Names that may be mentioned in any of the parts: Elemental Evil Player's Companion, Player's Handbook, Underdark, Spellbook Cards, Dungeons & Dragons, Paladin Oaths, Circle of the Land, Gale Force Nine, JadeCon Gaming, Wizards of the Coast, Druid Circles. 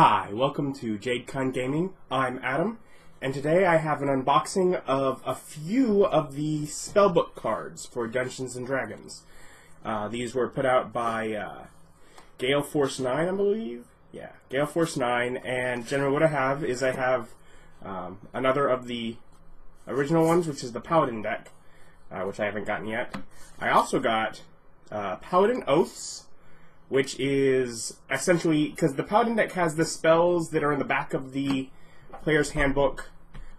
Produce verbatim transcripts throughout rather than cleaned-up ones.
Hi, welcome to JadeCon Gaming. I'm Adam, and today I have an unboxing of a few of the Spellbook cards for Dungeons and Dragons. Uh, these were put out by uh, Gale Force Nine, I believe. Yeah, Gale Force Nine, and generally what I have is I have um, another of the original ones, which is the Paladin deck, uh, which I haven't gotten yet. I also got uh, Paladin Oaths, which is essentially, because the Paladin deck has the spells that are in the back of the Player's Handbook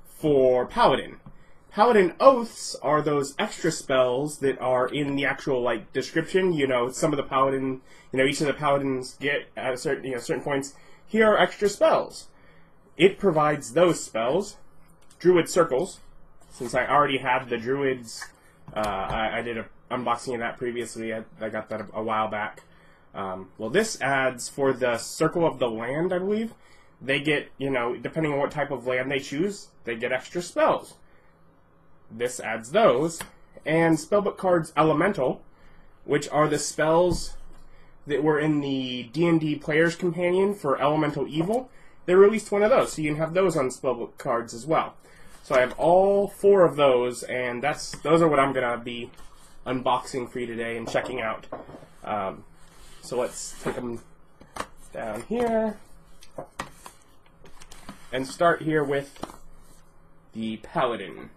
for Paladin. Paladin Oaths are those extra spells that are in the actual, like, description. You know, some of the Paladin, you know, each of the Paladins get at a certain, you know, certain points. Here are extra spells. It provides those spells. Druid Circles, since I already had the Druids, uh, I, I did an unboxing of that previously. I, I got that a, a while back. Um, well, this adds for the Circle of the Land, I believe. They get, you know, depending on what type of land they choose, they get extra spells. This adds those. And Spellbook Cards Elemental, which are the spells that were in the D and D Player's Companion for Elemental Evil. They released one of those, so you can have those on Spellbook Cards as well. So I have all four of those, and that's those are what I'm going to be unboxing for you today and checking out. Um... So let's take them down here and start here with the Paladin.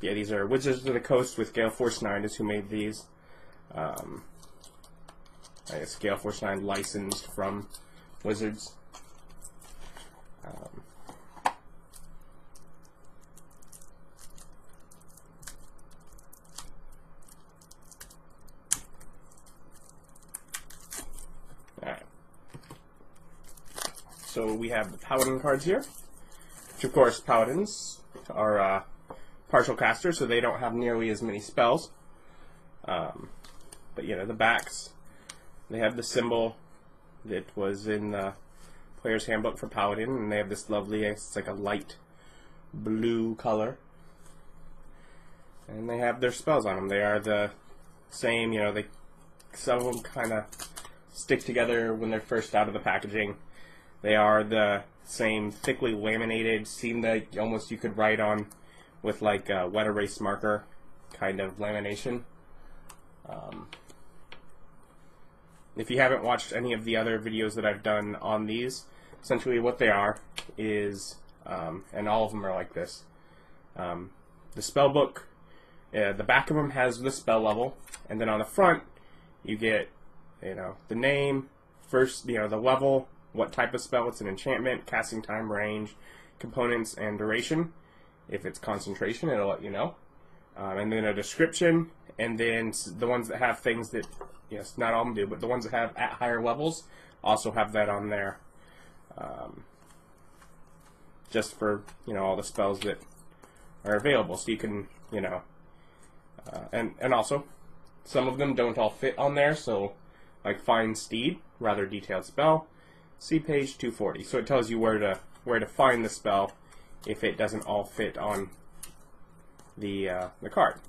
Yeah, these are Wizards of the Coast with Gale Force Nine is who made these. Um, I guess Gale Force Nine licensed from Wizards. Um, So we have the Paladin cards here, which of course Paladins are uh, partial casters, so they don't have nearly as many spells. Um, but you know, the backs, they have the symbol that was in the Player's Handbook for Paladin, and they have this lovely, it's like a light blue color. And they have their spells on them. They are the same, you know, they some of them kind of stick together when they're first out of the packaging. They are the same thickly laminated, seem like almost you could write on with like a wet erase marker kind of lamination. Um, if you haven't watched any of the other videos that I've done on these, essentially what they are is, um, and all of them are like this, um, the spell book, uh, the back of them has the spell level, and then on the front you get, you know, the name, first, you know, the level, what type of spell, it's an enchantment, casting time, range, components, and duration. If it's concentration, it'll let you know. Um, and then a description, and then the ones that have things that, yes, not all of them do, but the ones that have at higher levels also have that on there. Um, just for, you know, all the spells that are available. So you can, you know, uh, and, and also some of them don't all fit on there. So like Fine Steed, rather detailed spell. See page two forty. So it tells you where to where to find the spell if it doesn't all fit on the uh, the card.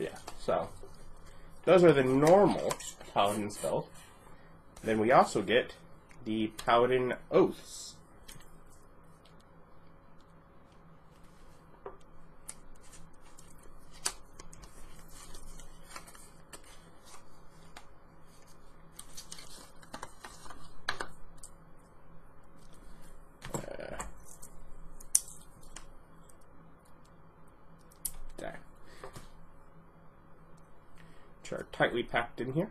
Yeah. So those are the normal Paladin spells. Then we also get the Paladin Oaths. Are tightly packed in here.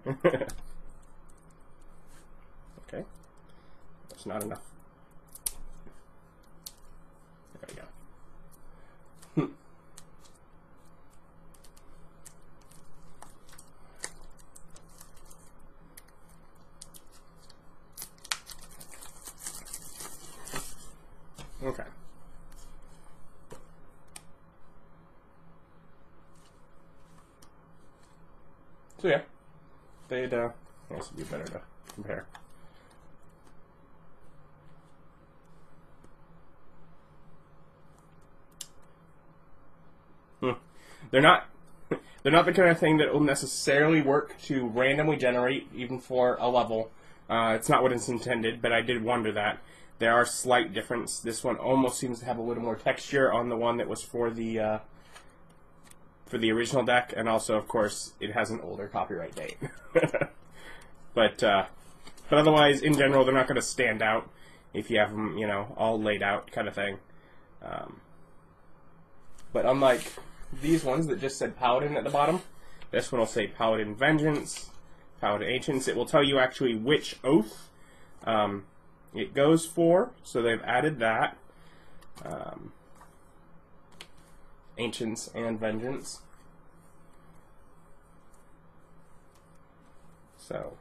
Okay. That's not enough. There we go. Hmm. Okay. So yeah, they'd, uh, I guess it'd be better to compare. Hmm. They're not, They're not the kind of thing that will necessarily work to randomly generate, even for a level. Uh, it's not what it's intended, but I did wonder that. There are slight differences. This one almost seems to have a little more texture on the one that was for the uh, for the original deck, and also, of course, it has an older copyright date. but uh, but otherwise, in general, they're not going to stand out if you have them, you know, all laid out kind of thing. Um, but unlike these ones that just said Paladin at the bottom, this one will say Paladin Vengeance, Paladin Ancients. It will tell you actually which oath um, it goes for, so they've added that. Um, Ancients and Vengeance. So,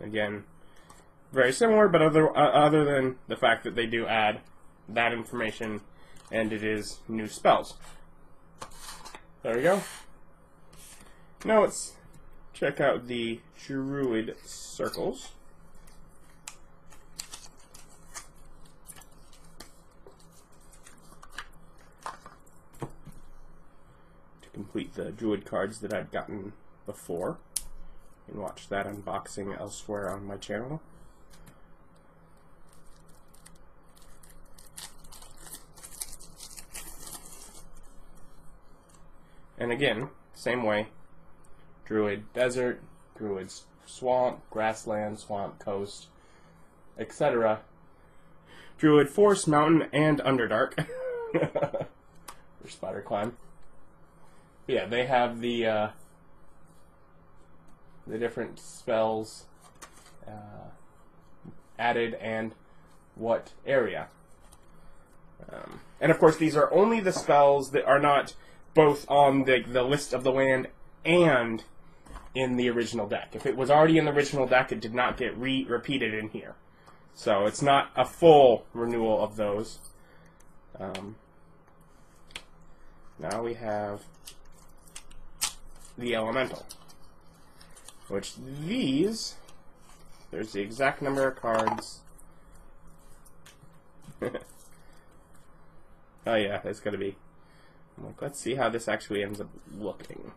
again, very similar, but other uh, other than the fact that they do add that information, and it is new spells. There we go. Now let's check out the Druid Circles. To complete the Druid cards that I've gotten before. You can watch that unboxing elsewhere on my channel. And again, same way, Druid Desert, Druid Swamp, Grassland, Swamp, Coast, et cetera. Druid Forest, Mountain, and Underdark. Or Spider Climb. Yeah, they have the uh, the different spells uh, added and what area. Um, and of course, these are only the spells that are not both on the, the list of the land and in the original deck. If it was already in the original deck, it did not get re repeated in here. So it's not a full renewal of those. Um, now we have the Elemental, which these, there's the exact number of cards. Oh yeah, there's gotta be. I'm like, let's see how this actually ends up looking.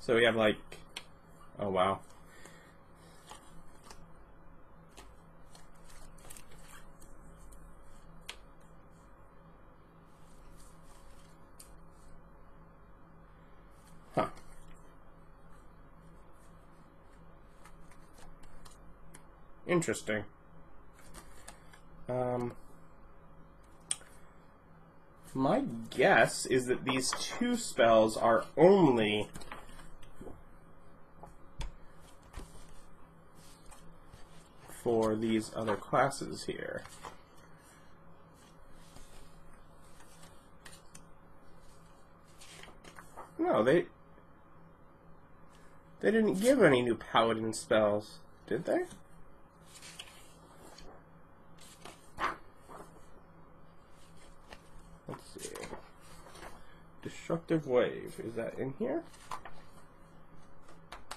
So we have like, oh wow. Interesting. Um, my guess is that these two spells are only for these other classes here. No, they they didn't give any new Paladin spells, did they? Destructive Wave, is that in here?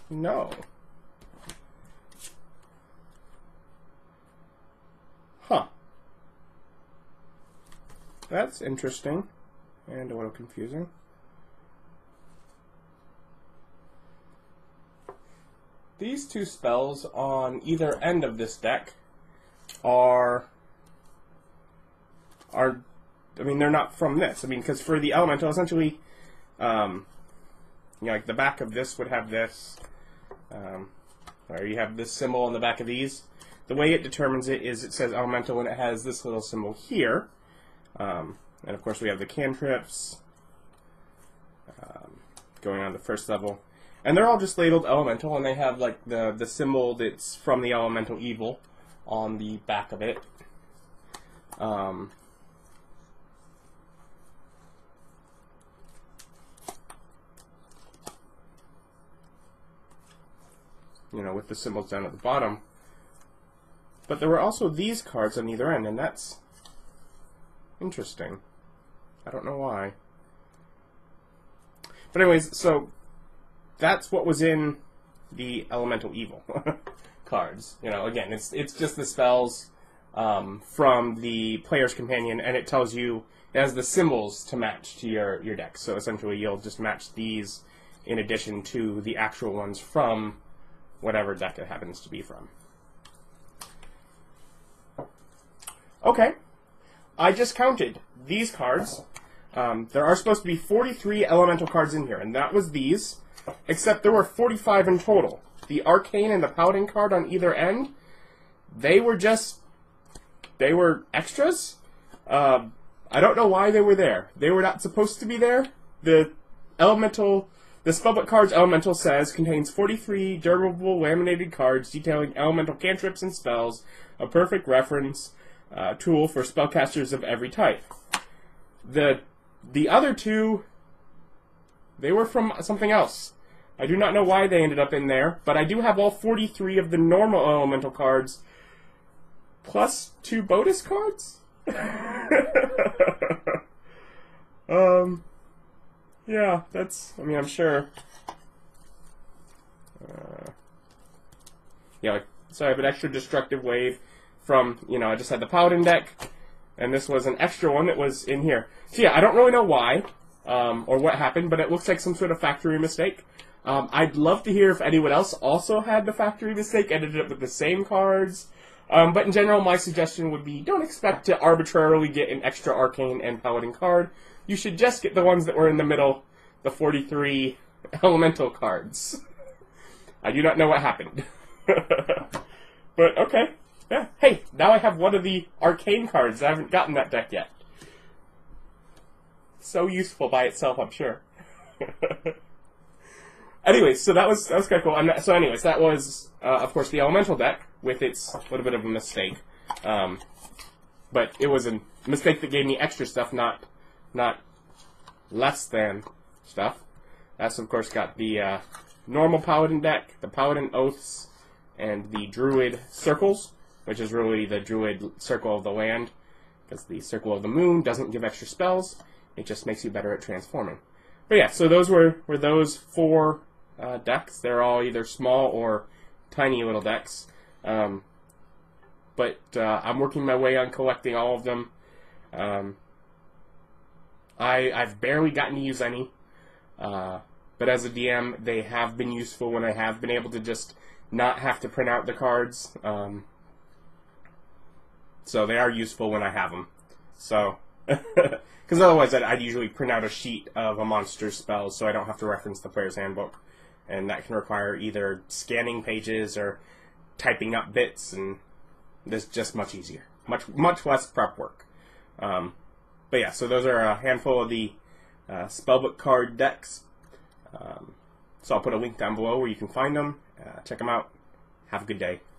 No. Huh. That's interesting and a little confusing. These two spells on either end of this deck are are I mean, they're not from this. I mean, because for the Elemental, essentially, um, you know, like the back of this would have this, um, or you have this symbol on the back of these. The way it determines it is it says Elemental and it has this little symbol here. Um, and of course, we have the cantrips um, going on the first level. And they're all just labeled Elemental, and they have like the, the symbol that's from the Elemental Evil on the back of it. Um... you know, with the symbols down at the bottom. But there were also these cards on either end, and that's interesting. I don't know why. But anyways, so that's what was in the Elemental Evil cards. You know, again, it's it's just the spells um, from the Player's Companion, and it tells you it has the symbols to match to your your deck. So essentially, you'll just match these in addition to the actual ones from whatever deck it happens to be from. Okay, I just counted these cards. Um, there are supposed to be forty-three elemental cards in here, and that was these, except there were forty-five in total. The Arcane and the Paladin card on either end, they were just, they were extras. Uh, I don't know why they were there. They were not supposed to be there. The elemental, the Spellbook Cards Elemental says, contains forty-three durable laminated cards detailing elemental cantrips and spells, a perfect reference Uh, tool for spellcasters of every type. The the other two, they were from something else. I do not know why they ended up in there, but I do have all forty-three of the normal elemental cards, plus two bonus cards? um, yeah, that's, I mean, I'm sure. Uh, yeah, like, so I have an extra Destructive Wave from, you know, I just had the Paladin deck, and this was an extra one that was in here. So yeah, I don't really know why, um, or what happened, but it looks like some sort of factory mistake. Um, I'd love to hear if anyone else also had the factory mistake, ended up with the same cards. Um, but in general, my suggestion would be, don't expect to arbitrarily get an extra Arcane and Paladin card. You should just get the ones that were in the middle, the forty-three elemental cards. I do not know what happened. But, okay. Yeah. Hey, now I have one of the Arcane cards. I haven't gotten that deck yet. So useful by itself, I'm sure. Anyways, so that was that was kind of cool. I'm not, so anyways, that was, uh, of course, the Elemental deck with its little bit of a mistake. Um, but it was a mistake that gave me extra stuff, not not less than stuff. That's, of course, got the uh, normal Paladin deck, the Paladin Oaths, and the Druid Circles, which is really the Druid Circle of the Land, because the Circle of the Moon doesn't give extra spells, it just makes you better at transforming. But yeah, so those were, were those four uh, decks. They're all either small or tiny little decks. Um, but uh, I'm working my way on collecting all of them. Um, I, I've barely gotten to use any, uh, but as a D M, they have been useful when I have been able to just not have to print out the cards. Um, So they are useful when I have them. So, because otherwise I'd, I'd usually print out a sheet of a monster's spell, so I don't have to reference the Player's Handbook, and that can require either scanning pages or typing up bits, and this is just much easier, much much less prep work. Um, but yeah, so those are a handful of the uh, spellbook card decks. Um, so I'll put a link down below where you can find them. Uh, check them out. Have a good day.